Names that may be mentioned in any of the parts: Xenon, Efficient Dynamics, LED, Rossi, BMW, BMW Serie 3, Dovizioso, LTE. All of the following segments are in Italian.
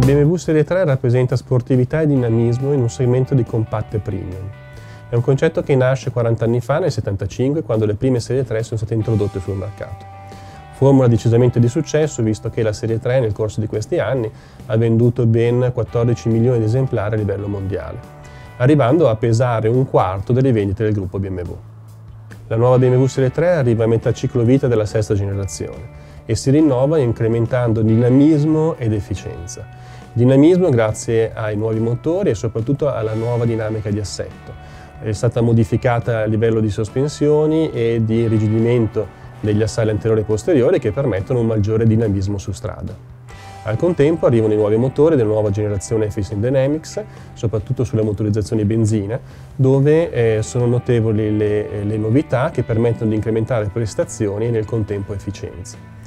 La BMW Serie 3 rappresenta sportività e dinamismo in un segmento di compatte premium. È un concetto che nasce 40 anni fa, nel 1975, quando le prime Serie 3 sono state introdotte sul mercato. Formula decisamente di successo, visto che la Serie 3 nel corso di questi anni ha venduto ben 14 milioni di esemplari a livello mondiale, arrivando a pesare un quarto delle vendite del gruppo BMW. La nuova BMW Serie 3 arriva a metà ciclo vita della sesta generazione e si rinnova incrementando dinamismo ed efficienza. Dinamismo grazie ai nuovi motori e soprattutto alla nuova dinamica di assetto. È stata modificata a livello di sospensioni e di irrigidimento degli assali anteriore e posteriore che permettono un maggiore dinamismo su strada. Al contempo arrivano i nuovi motori della nuova generazione Efficient Dynamics, soprattutto sulle motorizzazioni benzina, dove sono notevoli le novità che permettono di incrementare prestazioni e nel contempo efficienza.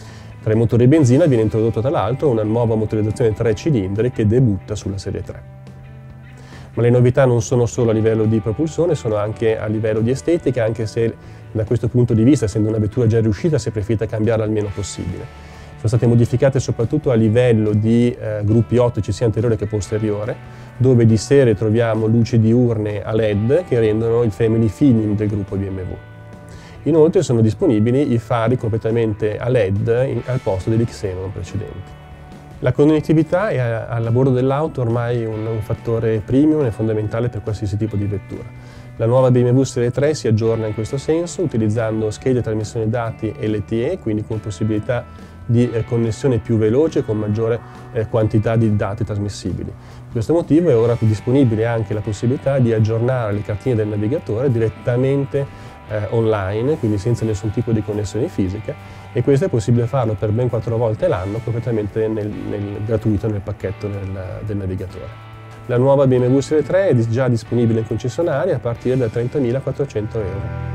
Tra i motori benzina viene introdotta tra l'altro una nuova motorizzazione 3 cilindri che debutta sulla Serie 3. Ma le novità non sono solo a livello di propulsione, sono anche a livello di estetica, anche se da questo punto di vista, essendo una vettura già riuscita, si è preferita cambiarla il meno possibile. Sono state modificate soprattutto a livello di gruppi ottici sia anteriore che posteriore, dove di serie troviamo luci diurne a LED che rendono il family feeling del gruppo BMW. Inoltre sono disponibili i fari completamente a LED al posto degli Xenon precedenti. La connettività è al lavoro dell'auto ormai un fattore premium e fondamentale per qualsiasi tipo di vettura. La nuova BMW Serie 3 si aggiorna in questo senso utilizzando schede di trasmissione dati LTE, quindi con possibilità di connessione più veloce con maggiore quantità di dati trasmissibili. Per questo motivo è ora disponibile anche la possibilità di aggiornare le cartine del navigatore direttamente online, quindi senza nessun tipo di connessione fisica, e questo è possibile farlo per ben 4 volte l'anno completamente gratuito nel pacchetto del navigatore. La nuova BMW Serie 3 è già disponibile in concessionaria a partire da 30.400 euro.